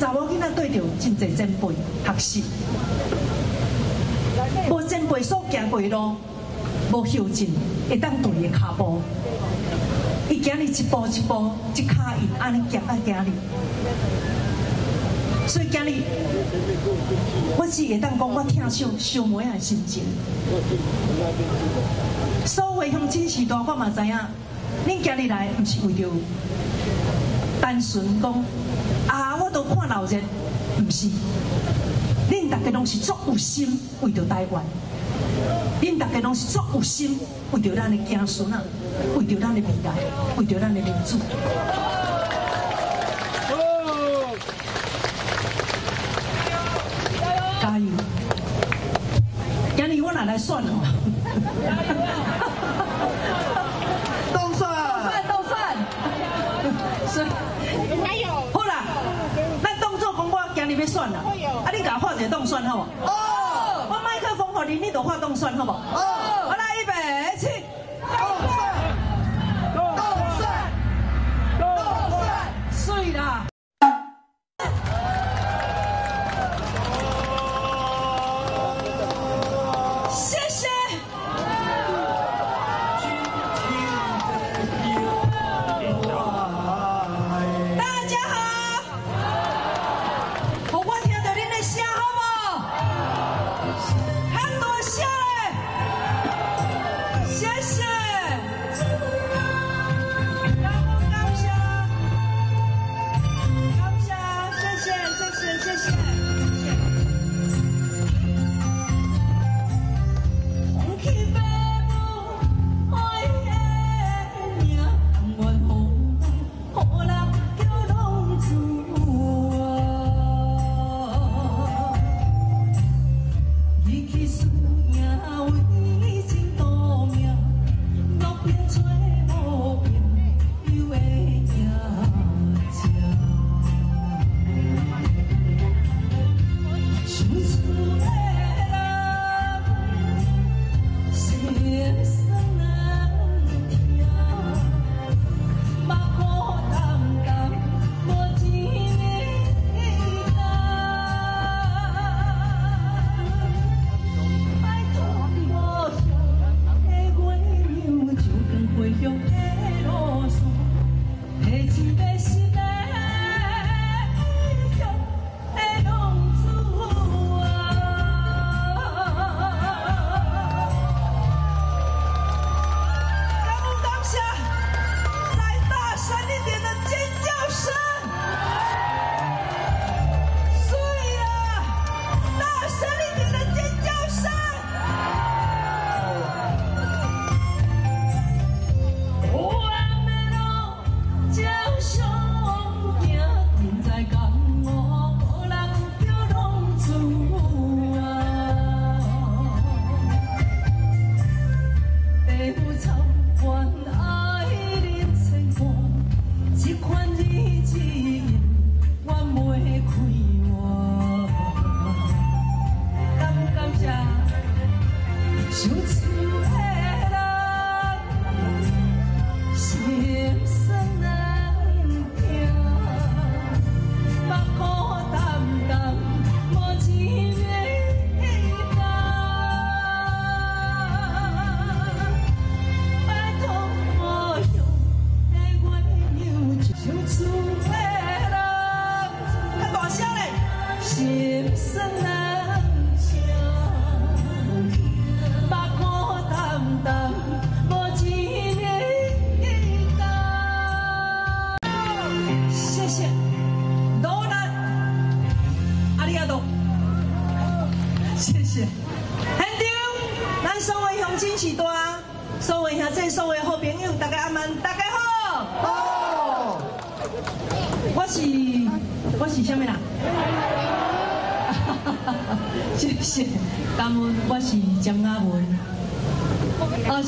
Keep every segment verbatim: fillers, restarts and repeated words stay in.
查某囡仔对着真侪前辈学习，无前辈所行过路，无后进，会当对伊脚步。伊行哩一步一步，一脚印安尼行啊行哩。所以今日，我只会当讲我疼惜小妹仔心情。所有乡亲时代，我嘛知影，恁今日来毋是为着单纯讲啊，我都看老人，毋是。恁大家拢是足有心为着台湾，恁大家拢是足有心为着咱的子孙啊，为着咱的未来，为着咱的民主。 加油！今日我拿来算哦，都算，都算，都算。还有，好啦，咱当作讲我今日要算啦。啊，你甲画一个动算好无？哦，我麦克风给你，你就画动算好无？哦，我来预备起，动算，动算，动算，水啦！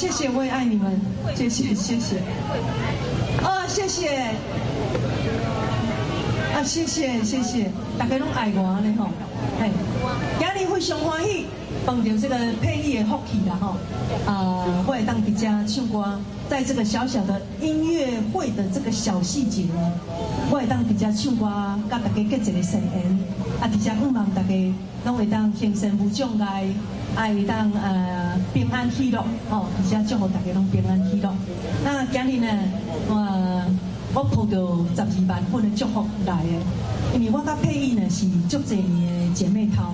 谢谢谢谢，哦谢谢，啊谢谢谢谢，大家拢爱我安尼吼，哎，今日非常欢喜，帮着这个配艺的福气啦吼，啊、呃，我也当比较唱歌，在这个小小的音乐会的这个小细节呢，我也当比较唱歌，甲大家结一个善缘，啊，比较希望大家拢会当行善无障碍，爱当呃平安喜乐，吼，比较祝福大家拢平安喜乐。那今日呢，我我抱着十二万份的祝福来的，因为我甲配艺呢是足侪年的姐妹淘。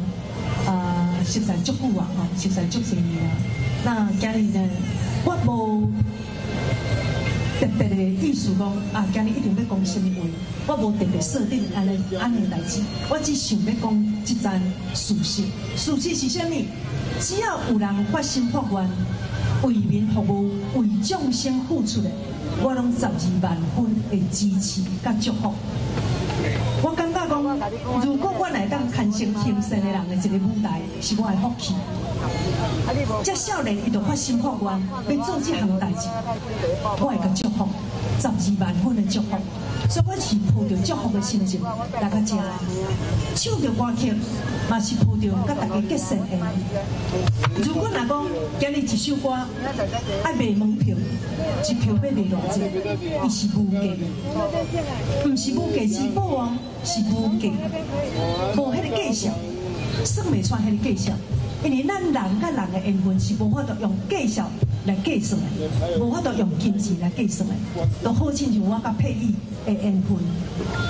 啊，熟悉足久啊，吼，熟悉足侪年啊。那今日呢，我无特别的意思讲，啊，今日一定要讲什么话，我无特别设定安尼安尼代志，我只想要讲一件事实。事实是啥物？只要有人发心发愿，为民服务、为众生付出的，我拢十二万分的支持甲祝福。 我感觉讲，如果我来当牵成天生的人的一个舞台，是我的福气。这少年伊就发心发愿，要做这项代志，我会甲祝福，十二万分的祝福。所以我是抱着祝福的心情来到遮，唱着歌曲嘛是抱着甲大家结善缘。如果若讲今日一首歌爱卖门票，一票要卖偌济，伊是无价，毋是无价之宝哦，是无价，无迄个计数，算袂出迄个计数。因为咱人甲人的缘分是无法度用计数来计算的，无法度用金钱来计算的，都好亲像我甲配艺的缘分。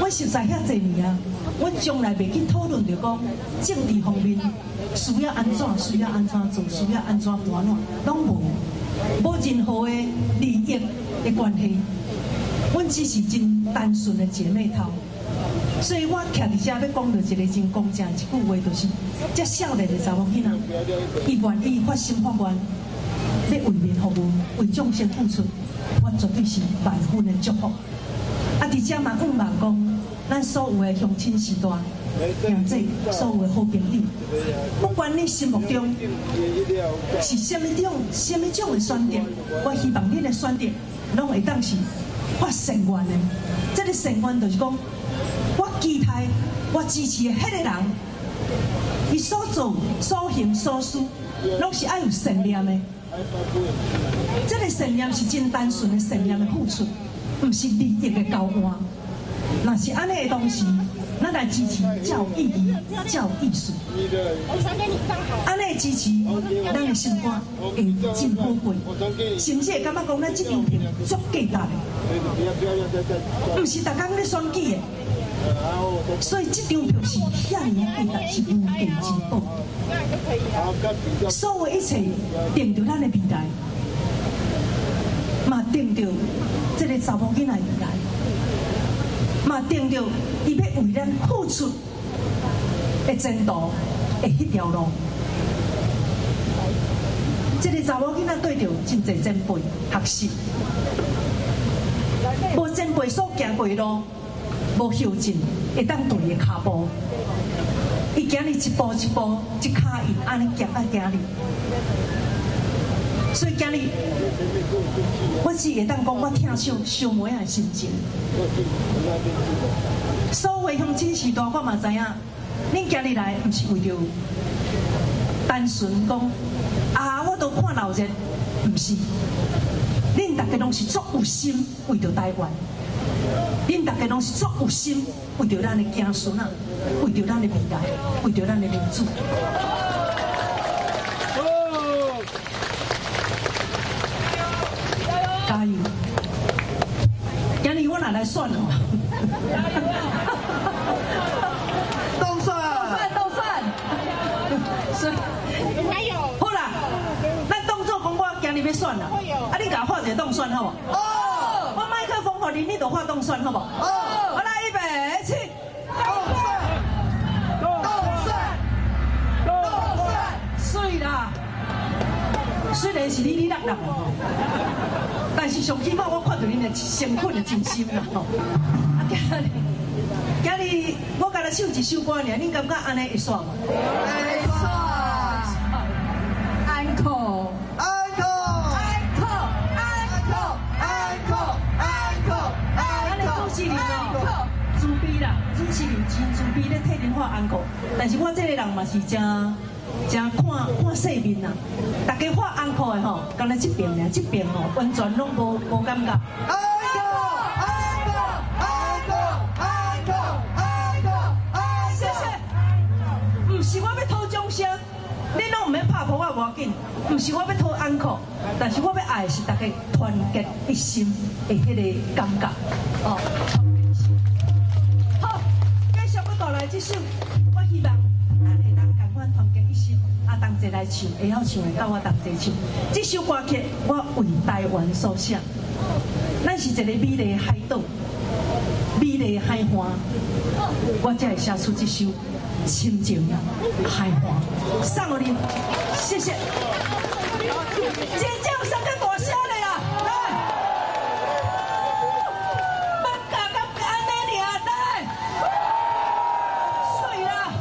我实在遐侪年啊，我从来袂去讨论着讲政治方面需要安怎，需要安怎做，需要安怎玩弄，拢无，无任何的利益的关系。 阮只是真单纯的姐妹淘，所以我徛伫遮要讲到一个真公正一句话，就是：，遮少年的查某囡仔，伊愿意发心发愿，要为民服务、为众生付出，我绝对是万分的祝福。啊，伫遮嘛，毋茫讲，咱所有的乡亲时代，兄弟，所有的好朋友，不管你心目中是虾米种、虾米种的选择，我希望恁的选择拢会当是。 我善愿的，这个善愿就是讲，我期待、我支持的迄个人，伊所做、所行、所思，拢是爱有善念的。这个善念是真单纯的善念的付出，毋是利益的交换。若是安尼的东西，咱来支持才有意义、才有意思。安尼的支持，咱的心肝会真宝贵，甚至会感觉讲咱这张票足价值的。 唔是逐天咧选举的，所以这张票是遐尔贵，但是无价之宝。所有一切定着咱的未来，嘛定着这个查某囡仔未来，嘛定着伊要为咱付出的前途的迄条路。这个查某囡仔对着真侪前辈学习。 无前辈所行过路，无后进，会当对伊脚步。伊今日一步一步，一脚印安尼行啊行哩。所以今日，我只会当讲我疼惜小妹仔的心情。所有乡亲时代，我嘛知影，恁今日来毋是为着单纯讲啊，我都看闹热，毋是。 恁大家拢是足有心为着台湾，恁大家拢是足有心为着咱的子孙啊，为着咱的未来，为着咱的民主。加油！今日我哪来算哦？都算，都算，都算。所以，加油！好啦，咱当作讲我今日要算啦。 画一个动算好不？哦，我麦克风给你，你就画动算好不？哦，我来预备起，动算，动算，动算，水啦！虽然是你你落落，但是上起码我看到恁的诚恳的真心啦吼。啊，今日今日我甲你唱一首歌尔，恁感觉安尼会爽吗？会爽，安可。 主持人真自卑咧替恁喊安哥，但是我这个人嘛是真真看看世面呐！大家发红裤的吼，敢若这边呢，这边吼完全拢无无感觉。哎呦，哎呦，哎呦，哎呦，哎呦，哎呦！谢谢。唔是我要讨掌声，恁拢唔免拍破我无要紧。唔是我要讨红裤，但是我要爱的是大家团结一心的迄个感觉。哦。好，继续要带来这首，我希望。 同齐来唱，会晓唱的到我同齐唱。这首歌曲我为台湾所写。咱是一个美丽海岛，美丽海岸，我才会写出这首深情海岸。送给你，谢谢。这叫啥个大声嘞啦？来，别教到安尼尔，来，水啦。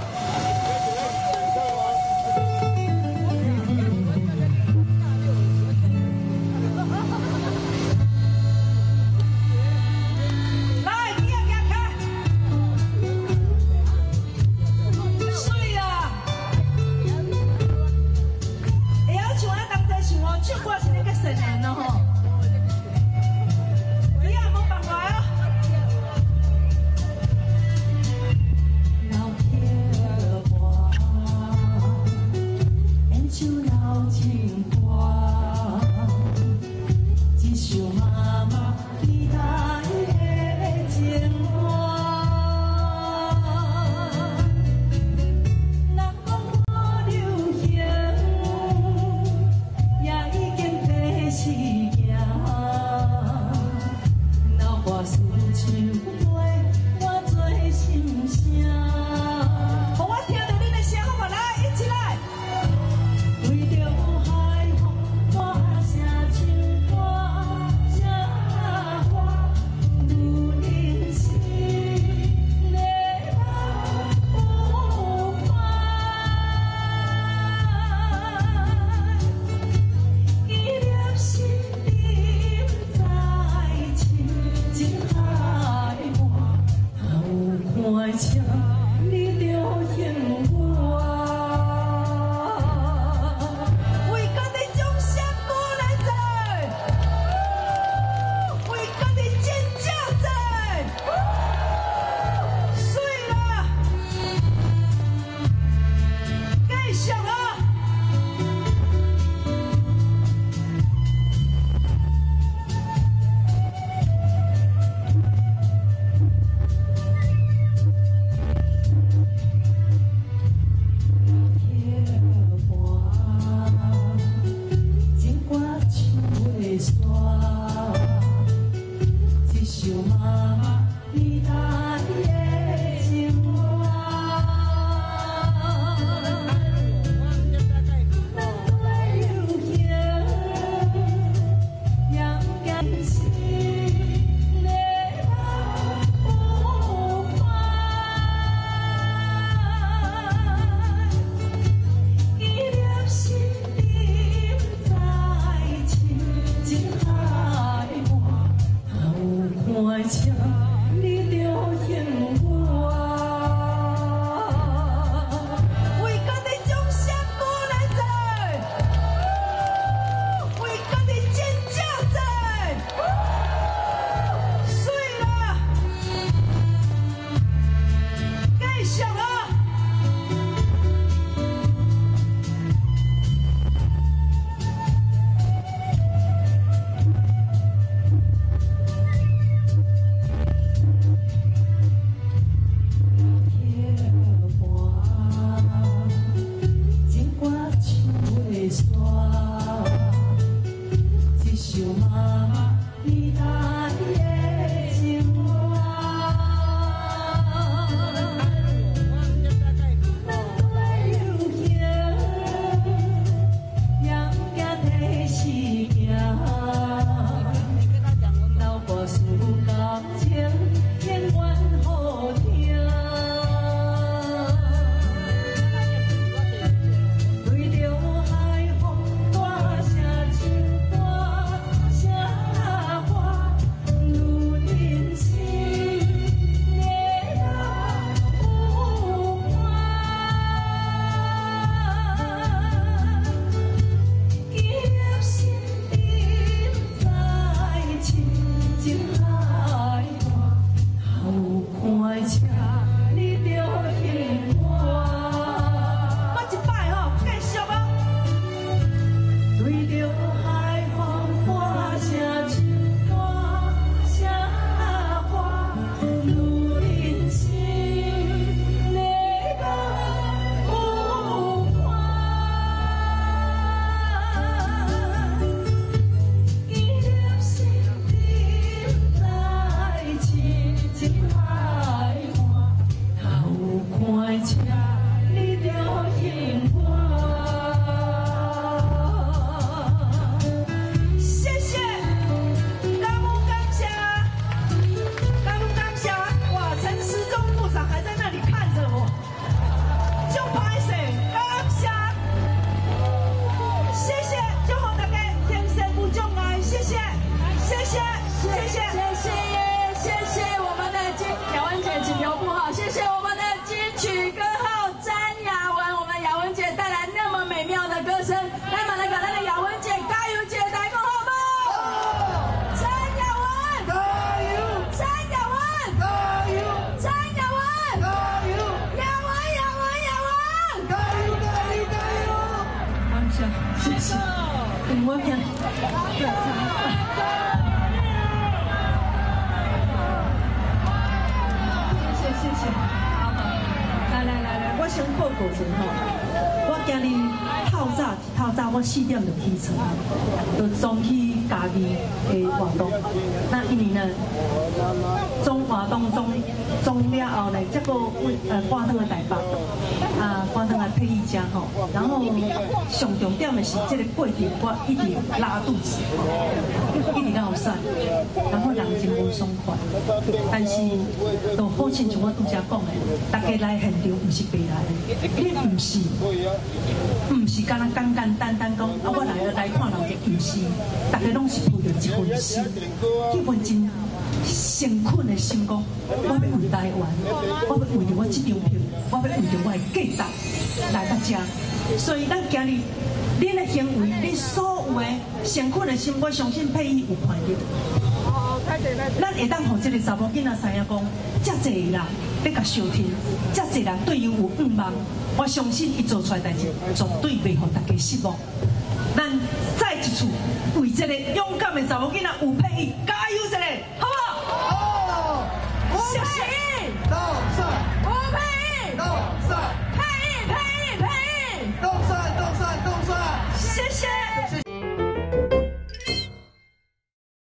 先报告一下吼，我今日透早透早我四点就起床，就总去家己的活动。那一年呢，总活动总总了后呢，结果呃搬转来台北，啊搬转来配一家吼。然后上重点的是这个过程，我一直拉肚子，一直闹散，然后人真无爽快。但是就好亲像我拄则讲的，大家来现场唔是白来。 你唔是，唔是，干那简简单单讲，啊，我来了来看人嘅，唔是，大家拢是抱着一份心，一份真诚恳嘅心讲，我要回台湾，我要为着我这张票，我要为着我嘅价值来到遮，所以咱今日恁嘅行为，恁所有嘅诚恳嘅心，我相信佩玉有看到。 咱会当互这个查某囡仔知影讲，遮侪人要甲收听，遮侪人对伊有愿望，我相信伊做出来代志，绝对袂互大家失望。咱再一次为这个勇敢的查某囡仔有配伊加